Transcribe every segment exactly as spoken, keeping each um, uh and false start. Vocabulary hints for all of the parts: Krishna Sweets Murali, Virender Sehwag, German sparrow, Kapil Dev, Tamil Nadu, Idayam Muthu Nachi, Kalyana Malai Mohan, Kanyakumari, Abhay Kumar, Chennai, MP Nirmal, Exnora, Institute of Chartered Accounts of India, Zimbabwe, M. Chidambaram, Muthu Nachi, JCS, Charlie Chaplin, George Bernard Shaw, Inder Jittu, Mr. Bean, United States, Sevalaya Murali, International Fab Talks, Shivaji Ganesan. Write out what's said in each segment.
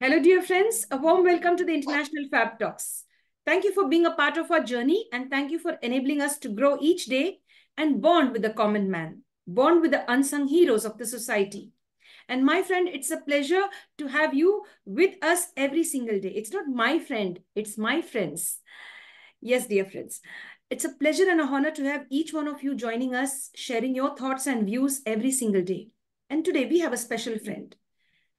Hello, dear friends. A warm welcome to the International Fab Talks. Thank you for being a part of our journey and thank you for enabling us to grow each day and bond with the common man, bond with the unsung heroes of the society. And my friend, it's a pleasure to have you with us every single day. It's not my friend, it's my friends. Yes, dear friends. It's a pleasure and a honor to have each one of you joining us, sharing your thoughts and views every single day. And today we have a special friend.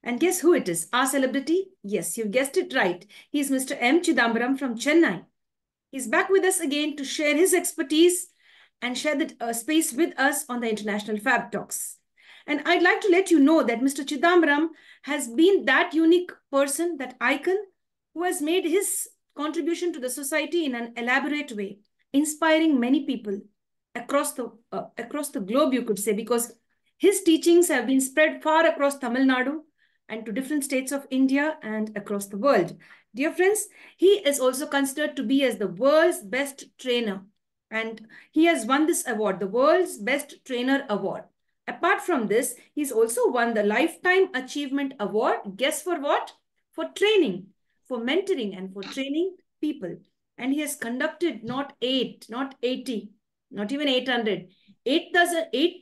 And guess who it is? Our celebrity? Yes, you guessed it right. He's Mister M. Chidambaram from Chennai. He's back with us again to share his expertise and share the uh, space with us on the International Fab Talks. And I'd like to let you know that Mister Chidambaram has been that unique person, that icon, who has made his contribution to the society in an elaborate way, inspiring many people across the, uh, across the globe, you could say, because his teachings have been spread far across Tamil Nadu, and to different states of India and across the world. Dear friends, he is also considered to be as the world's best trainer. And he has won this award, the World's Best Trainer Award. Apart from this, he's also won the Lifetime Achievement Award. Guess for what? For training, for mentoring and for training people. And he has conducted not eight, not eighty, not even eight hundred, eight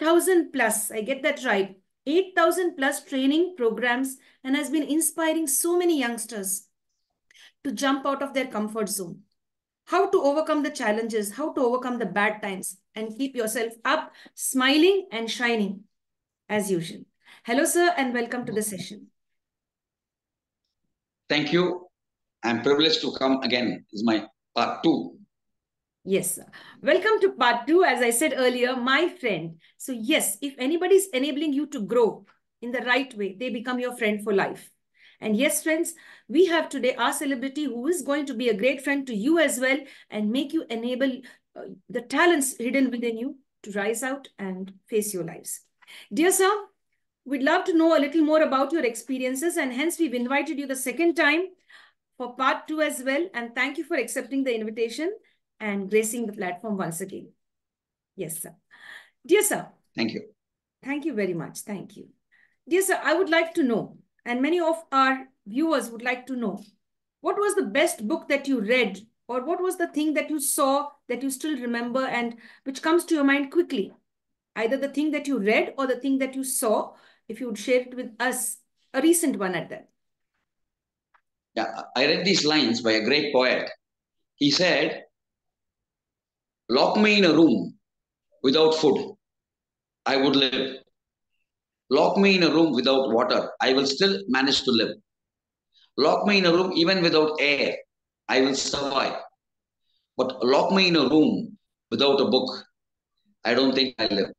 thousand plus, I get that right. eight thousand plus training programs and has been inspiring so many youngsters to jump out of their comfort zone. How to overcome the challenges, how to overcome the bad times and keep yourself up, smiling and shining as usual. Hello, sir, and welcome to the session. Thank you. I'm privileged to come again. This is my part two. Yes, sir. Welcome to part two, as I said earlier, my friend. So yes, if anybody's enabling you to grow in the right way, they become your friend for life. And yes, friends, we have today our celebrity who is going to be a great friend to you as well and make you enable uh, the talents hidden within you to rise out and face your lives. Dear sir, we'd love to know a little more about your experiences and hence we've invited you the second time for part two as well. And thank you for accepting the invitation and gracing the platform once again. Yes, sir. Dear sir. Thank you. Thank you very much. Thank you. Dear sir, I would like to know, and many of our viewers would like to know, what was the best book that you read or what was the thing that you saw that you still remember and which comes to your mind quickly? Either the thing that you read or the thing that you saw, if you would share it with us, a recent one at that. Yeah, I read these lines by a great poet. He said, "Lock me in a room without food, I would live. Lock me in a room without water, I will still manage to live. Lock me in a room even without air, I will survive. But lock me in a room without a book, I don't think I live."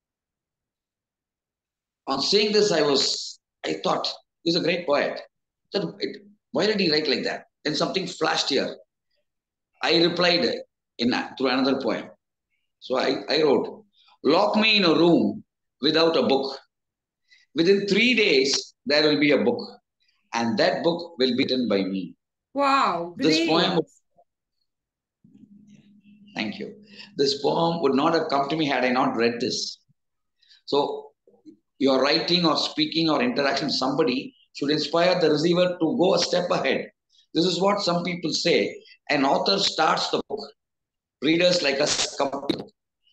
On saying this, I was, I thought, he's a great poet. So it, why did he write like that? Then something flashed here. I replied in through another poem. So I, I wrote, "Lock me in a room without a book. Within three days, there will be a book. And that book will be written by me." Wow. Great. This poem, thank you. This poem would not have come to me had I not read this. So your writing or speaking or interaction with somebody should inspire the receiver to go a step ahead. This is what some people say. An author starts the book. Readers like us come up with.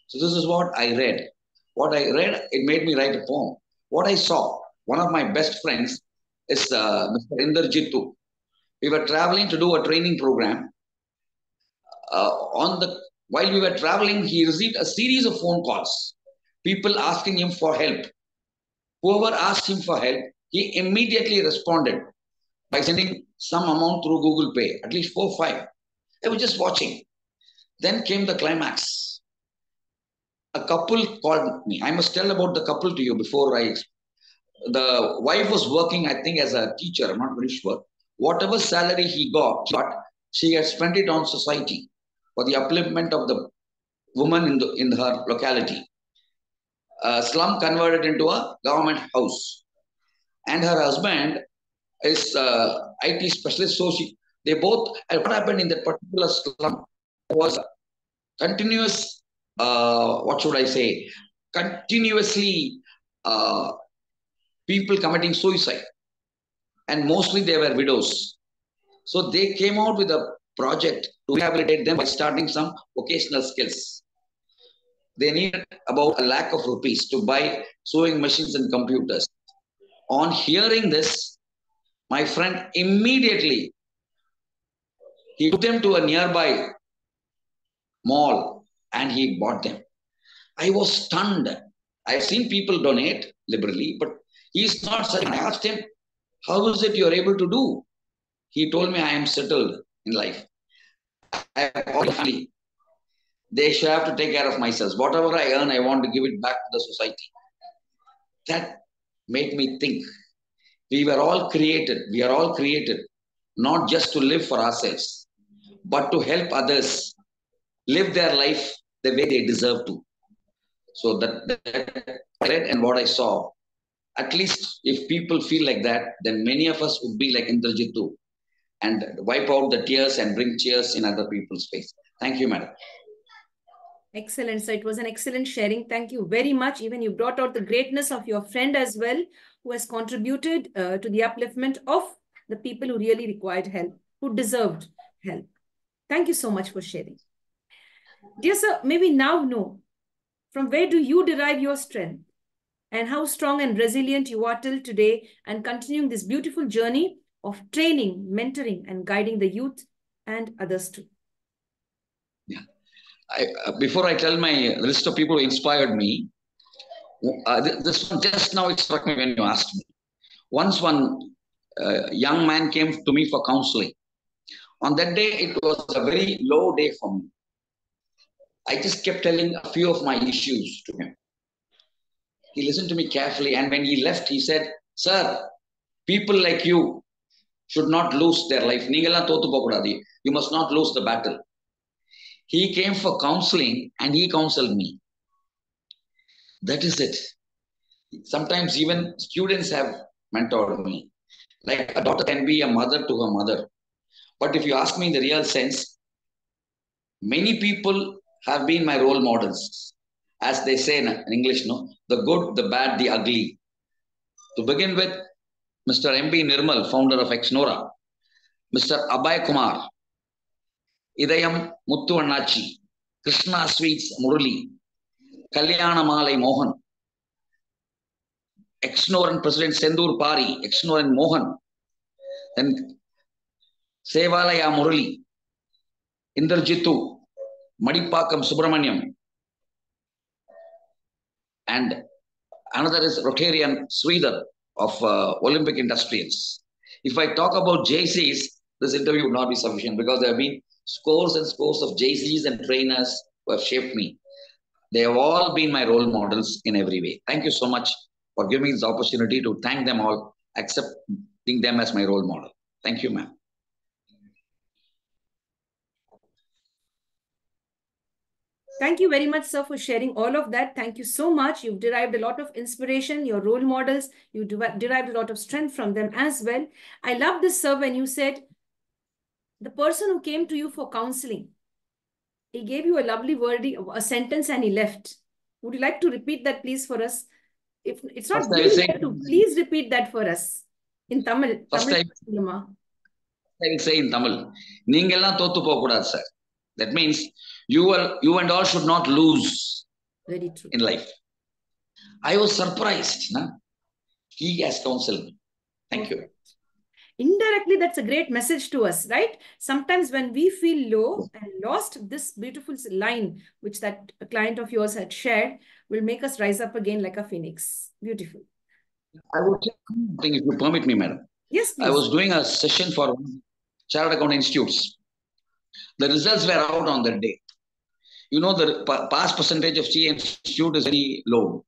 So this is what I read. What I read, it made me write a poem. What I saw, one of my best friends is uh, Mister Inder Jittu. We were traveling to do a training program. Uh, on the While we were traveling, he received a series of phone calls. People asking him for help. Whoever asked him for help, he immediately responded by sending some amount through Google Pay, at least four or five. I was just watching. Then came the climax. A couple called me. I must tell about the couple to you before I... The wife was working, I think, as a teacher. I'm not very sure. Whatever salary he got, she had spent it on society for the upliftment of the woman in, the, in her locality. A slum converted into a government house. And her husband is an I T specialist. So she, they both... What happened in that particular slum was continuous, uh, what should I say, continuously uh, people committing suicide. and mostly they were widows. So they came out with a project to rehabilitate them by starting some vocational skills. They needed about a lakh of rupees to buy sewing machines and computers. On hearing this, my friend immediately, he took them to a nearby mall and he bought them. I was stunned. I've seen people donate liberally, but he's not certain. I asked him, how is it you're able to do? He told me, I am settled in life. I have all family. They should have to take care of myself. Whatever I earn, I want to give it back to the society. That made me think. We were all created. We are all created, not just to live for ourselves, but to help others live their life the way they deserve to. So that, that I read and what I saw, at least if people feel like that, then many of us would be like Inder Jittu and wipe out the tears and bring cheers in other people's face. Thank you, madam. Excellent. So it was an excellent sharing. Thank you very much. Even you brought out the greatness of your friend as well, who has contributed uh, to the upliftment of the people who really required help, who deserved help. Thank you so much for sharing. Dear sir, may we now know, from where do you derive your strength and how strong and resilient you are till today and continuing this beautiful journey of training, mentoring and guiding the youth and others too? Yeah. I, uh, before I tell my list of people who inspired me, uh, this one just now it struck me when you asked me. Once one uh, young man came to me for counseling. On that day, it was a very low day for me. I just kept telling a few of my issues to him. He listened to me carefully, and when he left, he said, sir, people like you should not lose their life. You must not lose the battle. He came for counseling and he counseled me. That is it. Sometimes even students have mentored me. Like a daughter can be a mother to her mother. But if you ask me in the real sense, many people have been my role models. As they say in English, no? The good, the bad, the ugly. To begin with, Mister M P Nirmal, founder of Exnora, Mister Abhay Kumar, Idayam Muthu Nachi, Krishna Sweets Murali, Kalyana Malai Mohan, Exnoran President Sendur Pari, Exnoran Mohan, then Sevalaya Murali, Inder Jittu, Madipakam Subramaniam, and another is Rotarian Sweden of uh, Olympic Industrials. If I talk about J Cs, this interview would not be sufficient because there have been scores and scores of J Cs and trainers who have shaped me. They have all been my role models in every way. Thank you so much for giving me this opportunity to thank them all, accepting them as my role model. Thank you, ma'am. Thank you very much, sir, for sharing all of that. Thank you so much. You've derived a lot of inspiration, your role models. You derived a lot of strength from them as well. I love this, sir, when you said, the person who came to you for counseling, he gave you a lovely wordy, a sentence and he left. Would you like to repeat that, please, for us? If it's not saying, to, please repeat that for us in Tamil. First Tamil cinema. I will say in Tamil. Ningella Totu Pokuda, sir. That means you are you and all should not lose. Very true. In life. I was surprised. Nah? He has counseled me. Thank you. Indirectly, that's a great message to us, right? Sometimes when we feel low and lost, this beautiful line, which that client of yours had shared, will make us rise up again like a phoenix. Beautiful. I would say something, if you permit me, madam. Yes, please. I was doing a session for Chartered Account Institutes. The results were out on that day. You know, the pass percentage of C A Institute is very low.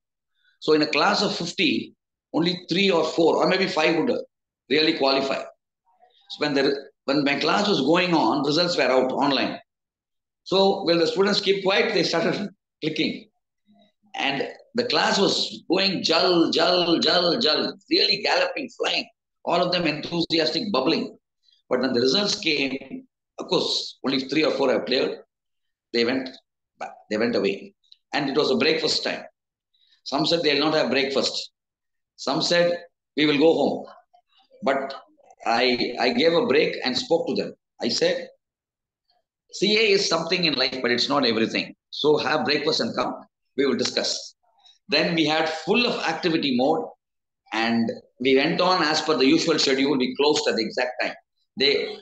So in a class of fifty, only three or four, or maybe five would really qualify. So when the when my class was going on, results were out online. So when the students keep quiet, they started clicking. And the class was going jal, jal, jal, jal, really galloping, flying. All of them enthusiastic, bubbling. But when the results came, of course, only three or four have cleared. They went back, they went away. And it was a breakfast time. Some said they'll not have breakfast. Some said we will go home. But I, I gave a break and spoke to them. I said, C A is something in life, but it's not everything. So have breakfast and come. We will discuss. Then we had full of activity mode, and we went on as per the usual schedule. We closed at the exact time. They,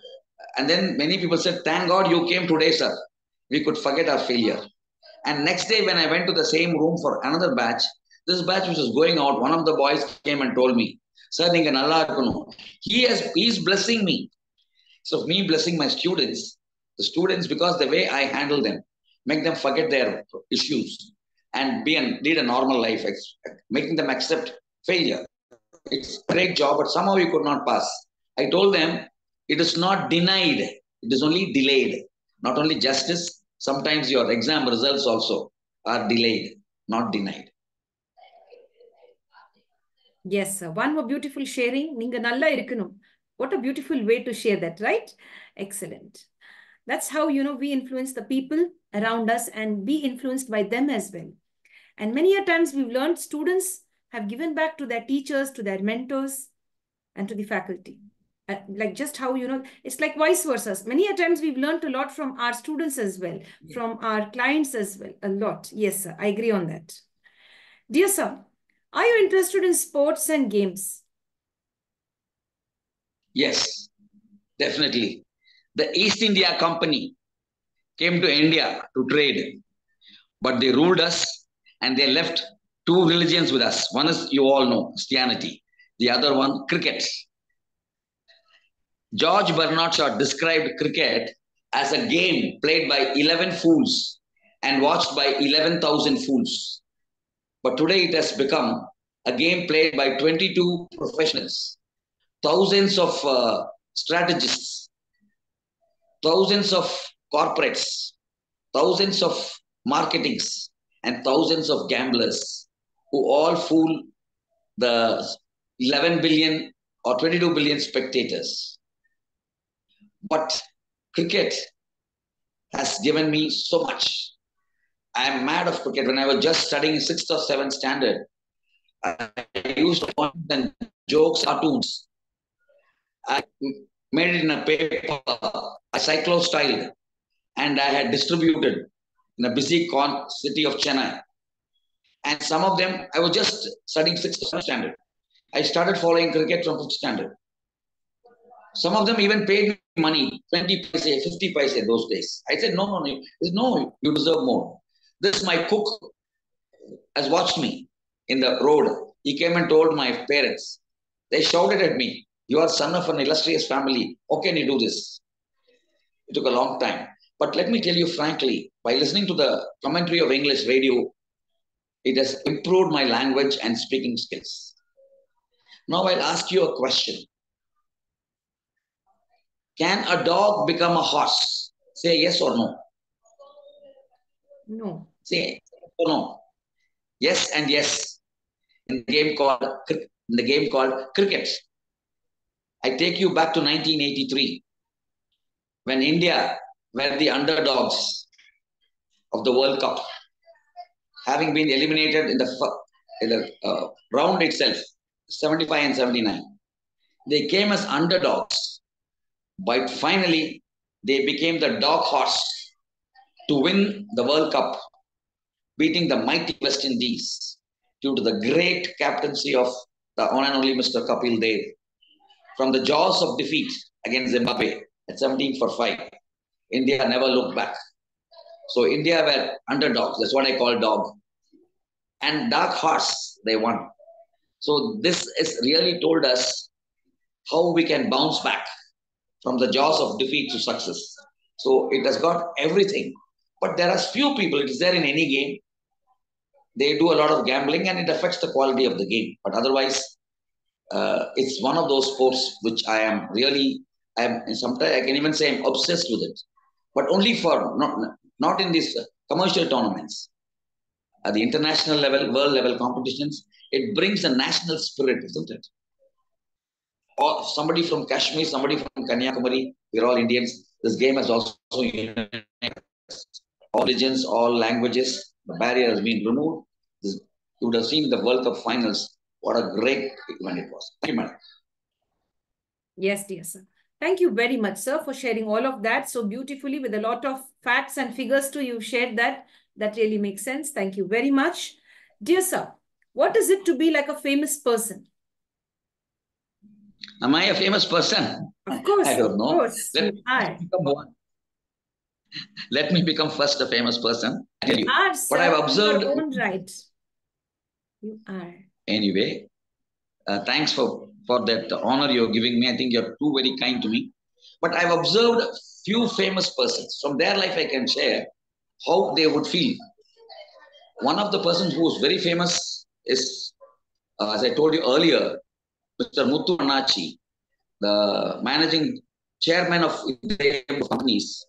and then many people said, thank God you came today, sir. We could forget our failure. And next day when I went to the same room for another batch, this batch which was going out, one of the boys came and told me, sir, he has, he's blessing me. So me blessing my students, the students, because the way I handle them, make them forget their issues and be and lead a normal life, making them accept failure. It's a great job, but somehow you could not pass. I told them, it is not denied. It is only delayed. Not only justice, sometimes your exam results also are delayed, not denied. Yes, sir. One more beautiful sharing. Ninga nalla irukkanum. What a beautiful way to share that, right? Excellent. That's how, you know, we influence the people around us and be influenced by them as well. And many a times we've learned students have given back to their teachers, to their mentors, and to the faculty. Uh, like just how, you know, it's like vice versa. Many a times we've learned a lot from our students as well, yeah. From our clients as well, a lot. Yes, sir, I agree on that. Dear sir, are you interested in sports and games? Yes, definitely. The East India Company came to India to trade, but they ruled us and they left two religions with us. One is, you all know, Christianity. The other one, cricket. George Bernard Shaw described cricket as a game played by eleven fools and watched by eleven thousand fools. But today it has become a game played by twenty-two professionals, thousands of uh, strategists, thousands of corporates, thousands of marketings, and thousands of gamblers who all fool the eleven billion or twenty-two billion spectators. But cricket has given me so much. I am mad of cricket. When I was just studying sixth or seventh standard, I used poems and jokes, cartoons. I made it in a paper, a cyclostyle, and I had distributed in a busy con city of Chennai. And some of them, I was just studying sixth or seventh standard. I started following cricket from fifth standard. Some of them even paid me money, twenty paise, fifty paise in those days. I said, no, no, no, no, you deserve more. This, my cook has watched me in the road. He came and told my parents. They shouted at me, you are son of an illustrious family. How can you do this? It took a long time. But let me tell you frankly, by listening to the commentary of English radio, it has improved my language and speaking skills. Now I'll ask you a question. Can a dog become a horse? Say yes or no. No. Say yes or no. Yes and yes. In the game called in the game called cricket. I take you back to nineteen eighty-three, when India were the underdogs of the World Cup, having been eliminated in the in the uh, round itself, seventy-five and seventy-nine. They came as underdogs. But finally, they became the dog horse to win the World Cup, beating the mighty West Indies due to the great captaincy of the one and only Mister Kapil Dev. From the jaws of defeat against Zimbabwe at seventeen for five, India never looked back. So India were underdogs. That's what I call dog. And dark horse, they won. So this has really told us how we can bounce back from the jaws of defeat to success. So it has got everything. But there are few people, it is there in any game. They do a lot of gambling and it affects the quality of the game. But otherwise, uh, it's one of those sports which I am really, I am sometimes I can even say I'm obsessed with it. But only for, not, not in these commercial tournaments. At the international level, world level competitions, it brings a national spirit, isn't it? Or somebody from Kashmir, somebody from Kanyakumari, we're all Indians. This game has also united all religions, all languages. The barrier has been removed. This, you would have seen the World Cup finals. What a great event it was. Thank you, madam. Yes, dear sir. Thank you very much, sir, for sharing all of that so beautifully with a lot of facts and figures too. You shared that. That really makes sense. Thank you very much. Dear sir, what is it to be like a famous person? Am I a famous person? Of course. I don't know. Of course. Let me, become one. Let me become first a famous person. I tell you, you are, what sir, I've observed. You are own right. You are. Anyway, uh, thanks for, for that honor you're giving me. I think you're too very kind to me. But I've observed few famous persons. From their life, I can share how they would feel. One of the persons who is very famous is, uh, as I told you earlier, Mister Muthu Nachi, the managing chairman of companies,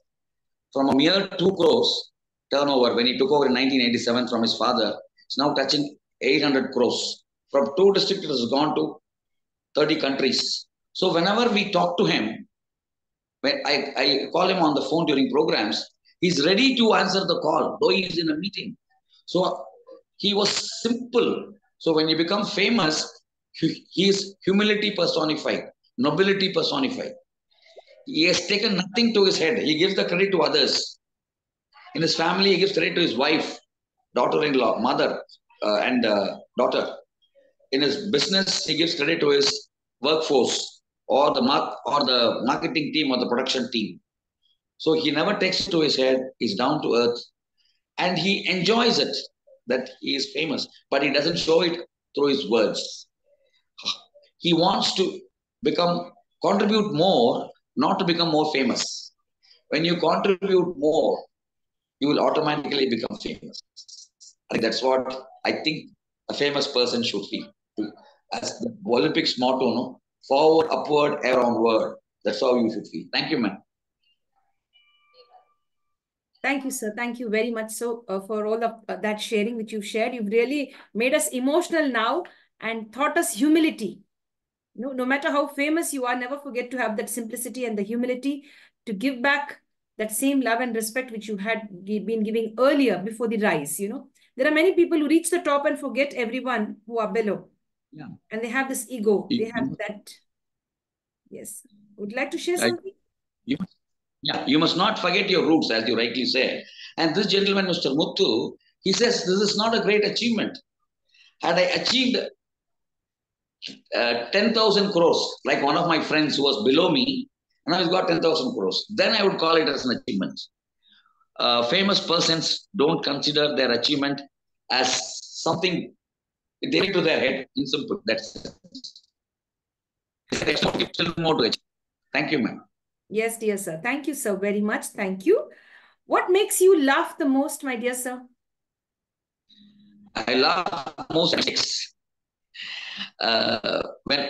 from a mere two crores turnover when he took over in nineteen eighty-seven from his father, it's now touching eight hundred crores. From two districts, it has gone to thirty countries. So whenever we talk to him, when I, I call him on the phone during programs, he's ready to answer the call, though he is in a meeting. So he was simple. So when you become famous, he is humility personified, nobility personified. He has taken nothing to his head. He gives the credit to others. In his family, he gives credit to his wife, daughter-in-law, mother, uh, and uh, daughter. In his business, he gives credit to his workforce or the mark or the marketing team or the production team. So he never takes it to his head. He's down to earth, and he enjoys it that he is famous, but he doesn't show it through his words. He wants to become, contribute more, not to become more famous. When you contribute more, you will automatically become famous. I think that's what I think a famous person should be. As the Olympics motto, no? Forward, upward, air onward. That's how you should feel. Thank you, ma'am. Thank you, sir. Thank you very much so uh, for all of uh, that sharing which you've shared. You've really made us emotional now and taught us humility. No, no matter how famous you are, never forget to have that simplicity and the humility to give back that same love and respect which you had been giving earlier before the rise. You know, there are many people who reach the top and forget everyone who are below. Yeah. And they have this ego. They have that. Yes. Would you like to share something? You, yeah. You must not forget your roots, as you rightly said. And this gentleman, Mister Muthu, he says, this is not a great achievement. Had I achieved Uh, ten thousand crores, like one of my friends who was below me, and I've got ten thousand crores. Then I would call it as an achievement. Uh, famous persons don't consider their achievement as something they take to their head. In simple, that's it. Thank you, ma'am. Yes, dear sir. Thank you, sir, very much. Thank you. What makes you laugh the most, my dear sir? I laugh most at sex. Uh, when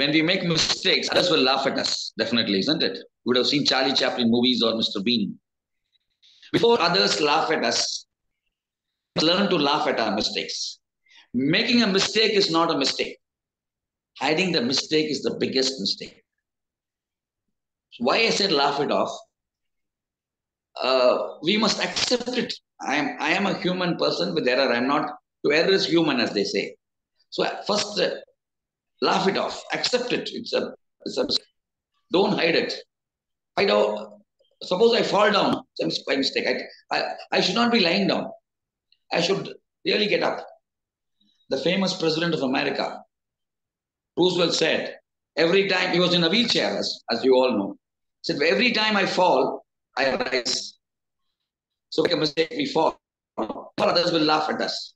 when we make mistakes, others will laugh at us, definitely, isn't it? You would have seen Charlie Chaplin movies or Mister Bean. Before others laugh at us, learn to laugh at our mistakes. Making a mistake is not a mistake. Hiding the mistake is the biggest mistake. Why I said laugh it off? Uh, we must accept it. I am, I am a human person with error. I'm not, to error is human, as they say. So first, uh, laugh it off. Accept it. It's a, it's a don't hide it. I don't, suppose I fall down by mistake. I, I, I should not be lying down. I should really get up. The famous president of America, Roosevelt, said, every time he was in a wheelchair, as, as you all know, said, every time I fall, I rise. So make a mistake, we fall. Before others will laugh at us.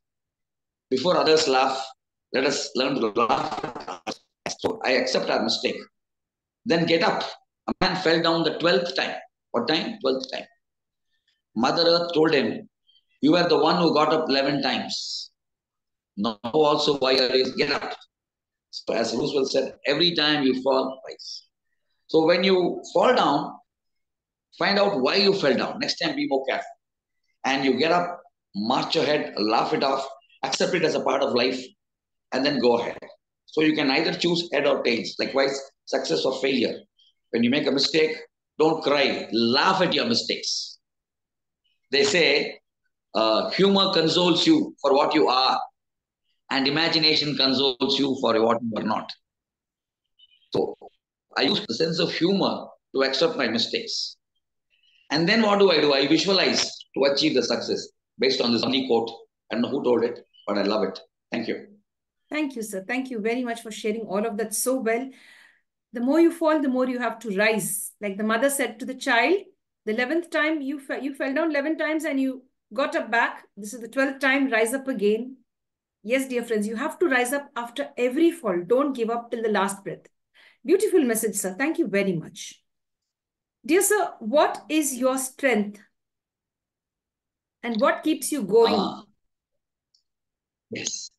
Before others laugh, let us learn to laugh. So I accept our mistake. Then get up. A man fell down the twelfth time. What time? Twelfth time. Mother Earth told him, you were the one who got up eleven times. Now also why are you get up? So as Roosevelt said, every time you fall, twice. So when you fall down, find out why you fell down. Next time be more careful. And you get up, march ahead, laugh it off, accept it as a part of life, and then go ahead. So you can either choose head or tails. Likewise, success or failure. When you make a mistake, don't cry. Laugh at your mistakes. They say, uh, humor consoles you for what you are, and imagination consoles you for what you are not. So I use the sense of humor to accept my mistakes. And then what do I do? I visualize to achieve the success based on this funny quote. I don't know who told it, but I love it. Thank you. Thank you, sir. Thank you very much for sharing all of that so well. The more you fall, the more you have to rise. Like the mother said to the child, the eleventh time you, fe you fell down eleven times and you got up back. This is the twelfth time, rise up again. Yes, dear friends, you have to rise up after every fall. Don't give up till the last breath. Beautiful message, sir. Thank you very much. Dear sir, what is your strength and what keeps you going? Uh, yes.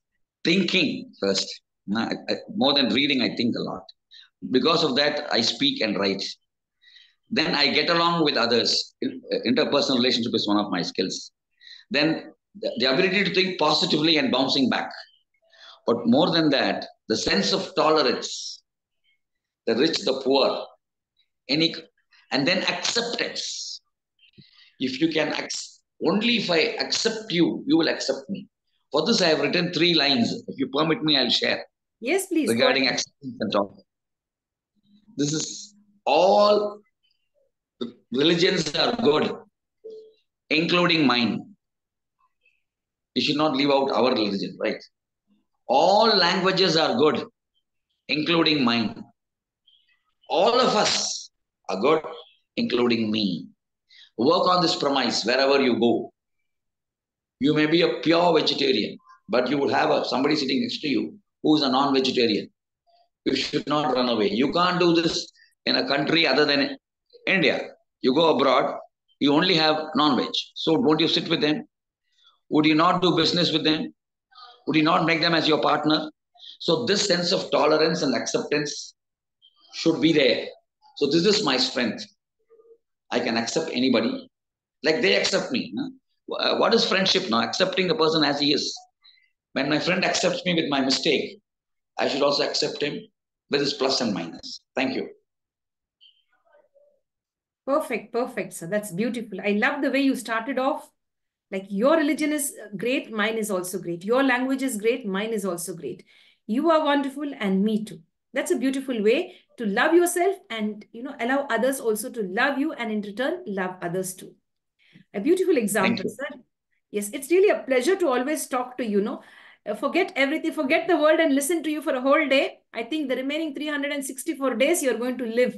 Thinking first. I, I, more than reading, I think a lot. Because of that, I speak and write. Then I get along with others. Interpersonal relationship is one of my skills. Then the, the ability to think positively and bouncing back. But more than that, the sense of tolerance, the rich, the poor, any, and then acceptance. If you can, only if I accept you, you will accept me. For this, I have written three lines. If you permit me, I'll share. Yes, please. Regarding acceptance and tolerance. This is all religions are good, including mine. You should not leave out our religion, right? All languages are good, including mine. All of us are good, including me. Work on this premise wherever you go. You may be a pure vegetarian, but you will have a, somebody sitting next to you who is a non-vegetarian. You should not run away. You can't do this in a country other than India. You go abroad, you only have non-veg. So won't you sit with them? Would you not do business with them? Would you not make them as your partner? So this sense of tolerance and acceptance should be there. So this is my strength. I can accept anybody. Like they accept me. Huh? What is friendship now? Accepting the person as he is. When my friend accepts me with my mistake, I should also accept him with his plus and minus. Thank you. Perfect, perfect, sir. That's beautiful. I love the way you started off. Like your religion is great, mine is also great. Your language is great, mine is also great. You are wonderful and me too. That's a beautiful way to love yourself and, you know, allow others also to love you and in return, love others too. A beautiful example, sir. Yes, it's really a pleasure to always talk to you, know. Forget everything, forget the world and listen to you for a whole day. I think the remaining three hundred sixty-four days you're going to live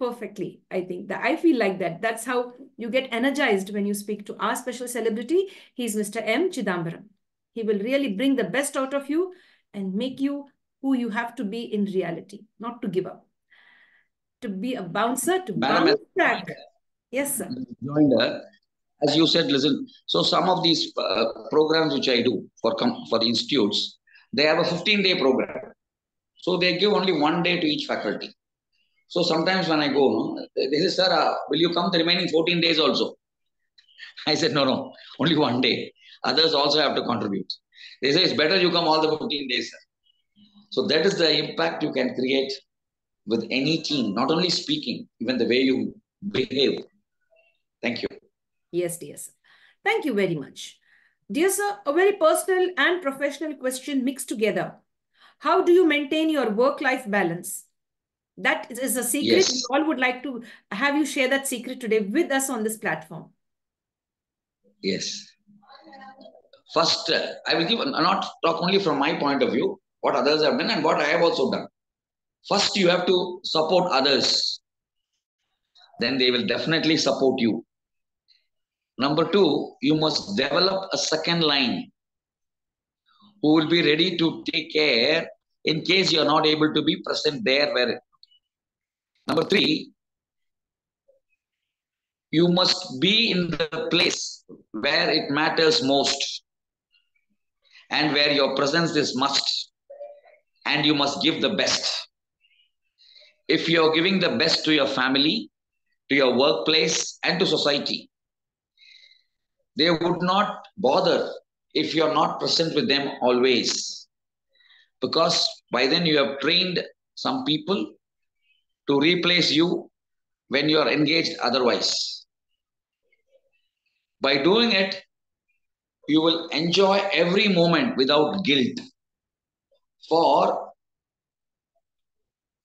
perfectly. I think that I feel like that. That's how you get energized when you speak to our special celebrity. He's Mister M. Chidambaram. He will really bring the best out of you and make you who you have to be in reality, not to give up. To be a bouncer, to bounce back. Yes, sir. As you said, listen, so some of these uh, programs which I do for for the institutes, they have a fifteen-day program. So they give only one day to each faculty. So sometimes when I go, they say, sir, uh, will you come the remaining fourteen days also? I said, no, no, only one day. Others also have to contribute. They say, it's better you come all the fourteen days, sir. So that is the impact you can create with any team, not only speaking, even the way you behave. Thank you. Yes, dear sir. Thank you very much. Dear sir, a very personal and professional question mixed together. How do you maintain your work-life balance? That is a secret. Yes. We all would like to have you share that secret today with us on this platform. Yes. First, uh, I will give, not talk only from my point of view, what others have done and what I have also done. First, you have to support others. Then they will definitely support you. Number two, you must develop a second line who will be ready to take care in case you are not able to be present there. Where. Number three, you must be in the place where it matters most and where your presence is must, and you must give the best. If you are giving the best to your family, to your workplace and to society, they would not bother if you're not present with them always. Because by then you have trained some people to replace you when you are engaged otherwise. By doing it, you will enjoy every moment without guilt. For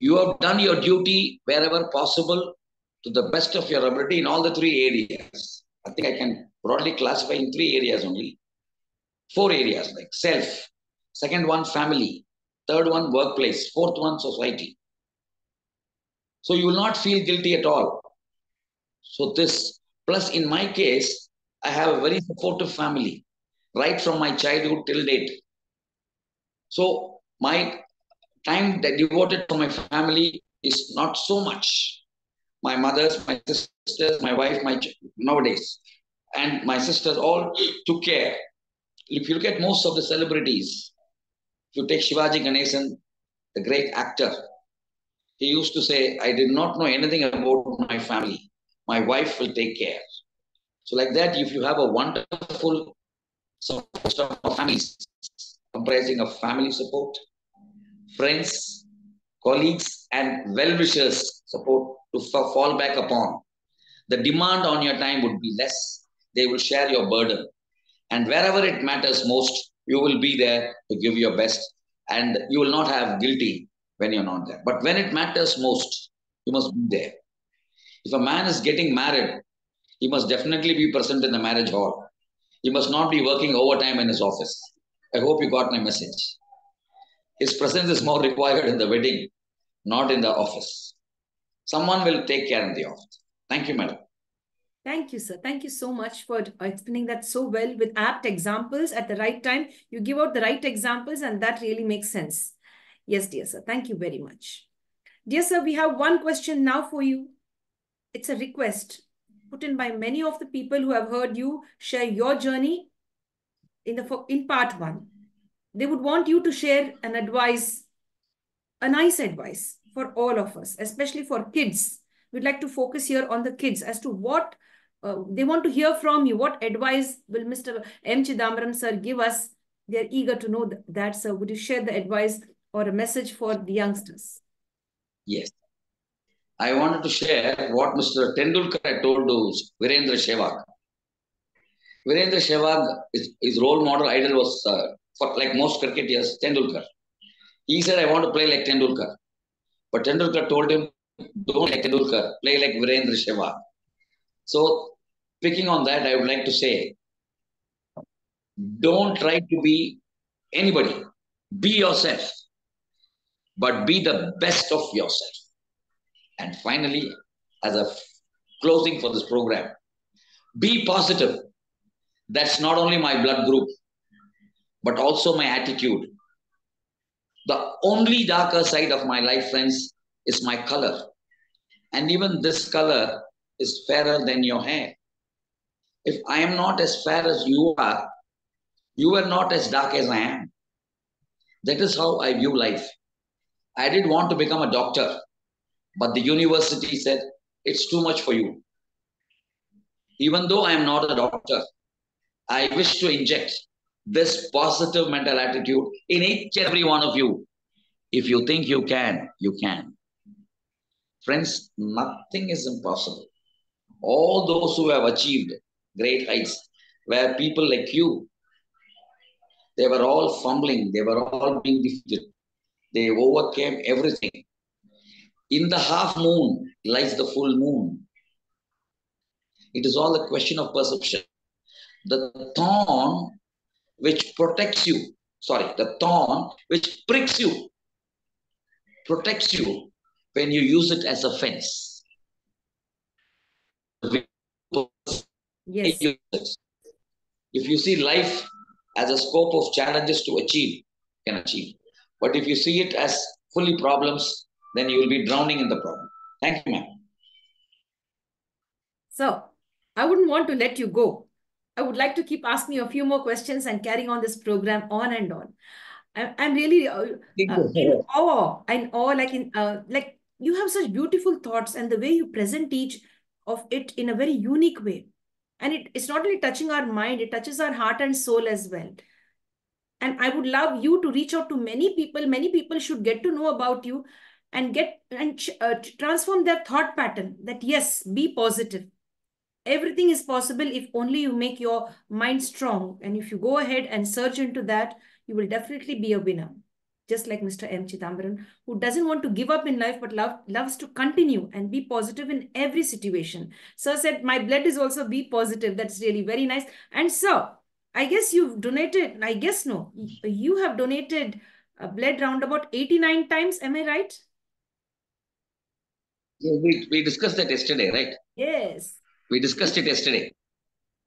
You have done your duty wherever possible to the best of your ability in all the three areas. I think I can broadly classify in three areas only. Four areas, like self. Second one, family. Third one, workplace. Fourth one, society. So you will not feel guilty at all. So this, plus in my case, I have a very supportive family, right from my childhood till date. So my time that devoted to my family is not so much. My mothers, my sisters, my wife, my nowadays, and my sisters all took care. If you look at most of the celebrities, if you take Shivaji Ganesan, the great actor, he used to say, I did not know anything about my family. My wife will take care. So like that, if you have a wonderful support of families, comprising of family support, friends, colleagues, and well-wishers support to fall back upon, the demand on your time would be less. They will share your burden. And wherever it matters most, you will be there to give your best. And you will not have guilty when you're not there. But when it matters most, you must be there. If a man is getting married, he must definitely be present in the marriage hall. He must not be working overtime in his office. I hope you got my message. His presence is more required in the wedding, not in the office. Someone will take care in the office. Thank you, madam. Thank you, sir. Thank you so much for explaining that so well with apt examples at the right time. You give out the right examples and that really makes sense. Yes, dear sir. Thank you very much. Dear sir, we have one question now for you. It's a request put in by many of the people who have heard you share your journey in the in part one. They would want you to share an advice, a nice advice for all of us, especially for kids. We'd like to focus here on the kids as to what uh, they want to hear from you. What advice will Mister M. Chidambaram sir give us? They're eager to know that, that, sir. Would you share the advice or a message for the youngsters? Yes. I wanted to share what Mister Tendulkar told to Virender Sehwag. Virender Sehwag, his, his role model idol was, uh, for, like most cricketers, Tendulkar. He said, I want to play like Tendulkar. But Tendulkar told him, don't like Tendulkar, play like Virender Sehwag. So, picking on that, I would like to say, don't try to be anybody. Be yourself. But be the best of yourself. And finally, as a closing for this program, be positive. That's not only my blood group, but also my attitude. The only darker side of my life, friends, is my color. And even this color is fairer than your hair. If I am not as fair as you are, you are not as dark as I am. That is how I view life. I did want to become a doctor. But the university said, it's too much for you. Even though I am not a doctor, I wish to inject this positive mental attitude in each and every one of you. If you think you can, you can. Friends, nothing is impossible. All those who have achieved great heights were people like you. They were all fumbling. They were all being defeated. They overcame everything. In the half moon lies the full moon. It is all a question of perception. The thorn which protects you, sorry, the thorn which pricks you, protects you when you use it as a fence. Yes. If you see life as a scope of challenges to achieve, you can achieve. But if you see it as fully problems, then you will be drowning in the problem. Thank you, ma'am. So, I wouldn't want to let you go. I would like to keep asking you a few more questions and carrying on this program on and on. I, I'm really uh, uh, in awe, in awe, like in uh, like you have such beautiful thoughts and the way you present each of it in a very unique way. And it, it's not only touching our mind, it touches our heart and soul as well. And I would love you to reach out to many people. Many people should get to know about you. And get and uh, transform their thought pattern that yes, be positive. Everything is possible if only you make your mind strong. And if you go ahead and search into that, you will definitely be a winner. just like Mister M. Chidambaram, who doesn't want to give up in life, but love, loves to continue and be positive in every situation. Sir said, my blood is also be positive. That's really very nice. And sir, I guess you've donated, I guess no, you have donated uh, blood round about eighty-nine times. Am I right? Yeah, we, we discussed that yesterday, right? Yes. We discussed it yesterday.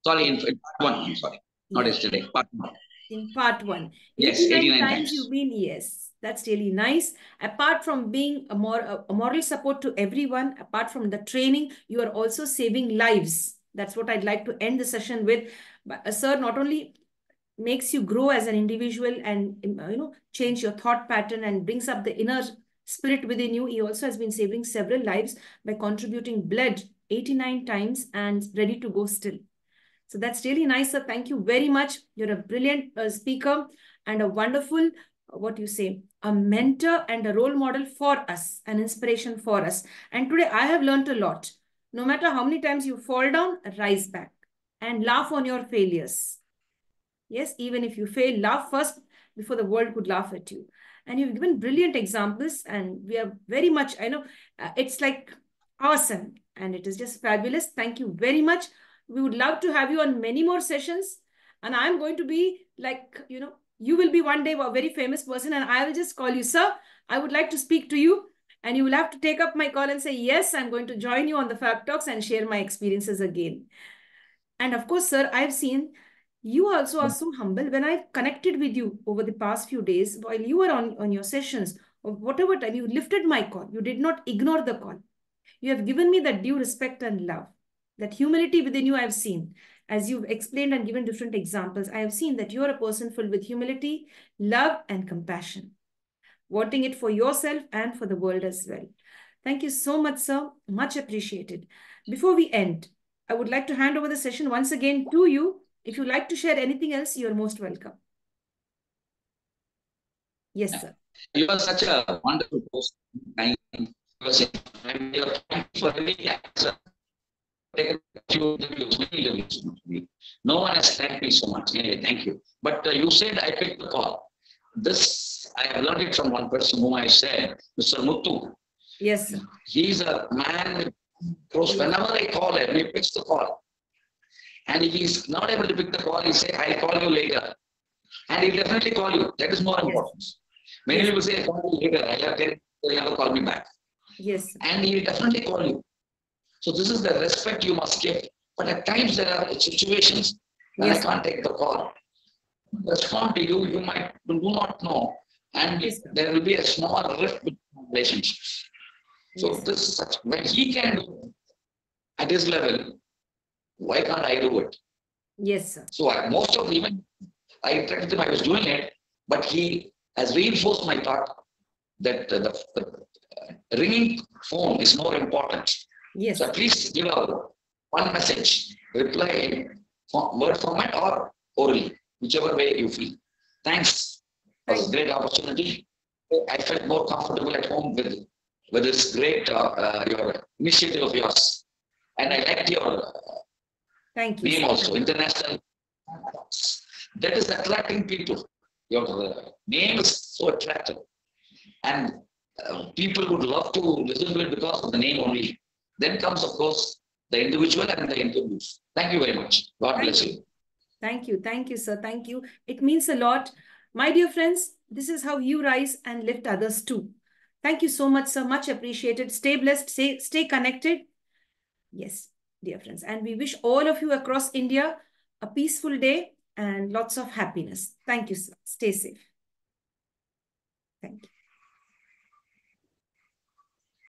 Sorry, in, in part one. I'm sorry. Not yesterday, part one. In part one. Yes, eighty-nine times, times you've been, yes. That's really nice. Apart from being a, more, a moral support to everyone, apart from the training, you are also saving lives. That's what I'd like to end the session with. But, uh, sir, not only makes you grow as an individual and, you know, change your thought pattern and brings up the inner spirit within you, he also has been saving several lives by contributing blood eighty-nine times and ready to go still. So that's really nice, sir. Thank you very much. You're a brilliant uh, speaker and a wonderful, what you say, a mentor and a role model for us, an inspiration for us. And today I have learned a lot. No matter how many times you fall down, rise back and laugh on your failures. Yes, even if you fail, laugh first before the world could laugh at you. And you've given brilliant examples and we are very much, I know, uh, it's like awesome and it is just fabulous. Thank you very much. We would love to have you on many more sessions. And I'm going to be like, you know, you will be one day a very famous person and I will just call you, sir, I would like to speak to you. And you will have to take up my call and say, yes, I'm going to join you on the Fab Talks and share my experiences again. And of course, sir, I've seen you also are so humble. When I connected with you over the past few days, while you were on, on your sessions, or whatever time, you lifted my call. You did not ignore the call. You have given me that due respect and love. That humility within you, I've seen. As you've explained and given different examples, I have seen that you're a person filled with humility, love, and compassion. Wanting it for yourself and for the world as well. Thank you so much, sir. Much appreciated. Before we end, I would like to hand over the session once again to you. If you'd like to share anything else, you're most welcome. Yes, sir. You are such a wonderful person. I am your friend for every answer. No one has thanked me so much. Anyway, thank you. But uh, you said I picked the call. This, I have learned it from one person whom I said, Mister Muthu. Yes, sir. He's a man, whenever I call him, he picks the call. And if he's not able to pick the call, he say, I'll call you later. And he'll definitely call you. That is more important. Yes. Many yes. people say, I'll call you later. I'll have never call me back. Yes. Sir. And he'll definitely call you. So this is the respect you must give. But at times there are situations when yes. I can't take the call. Respond to you, you might do not know. And yes. there will be a small rift with relationships. So yes. this is such, when he can do it at his level, why can't I do it? Yes, sir. So I, most of the even I interacted with him, I was doing it, but he has reinforced my thought that uh, the, the ringing phone is more important. Yes. So please give out one message, reply in word format or orally, whichever way you feel. Thanks. It was a great opportunity. I felt more comfortable at home with, with this great uh, uh, your initiative of yours. And I liked your uh, Thank you. Name also, International Fab Talks. That is attracting people. Your uh, name is so attractive. And uh, people would love to listen to it because of the name only. Then comes, of course, the individual and the interviews. Thank you very much. God bless you. Thank you. Thank you, sir. Thank you. It means a lot. My dear friends, this is how you rise and lift others too. Thank you so much, sir. Much appreciated. Stay blessed. Stay, stay connected. Yes, dear friends. And we wish all of you across India a peaceful day and lots of happiness. Thank you, sir. Stay safe. Thank you.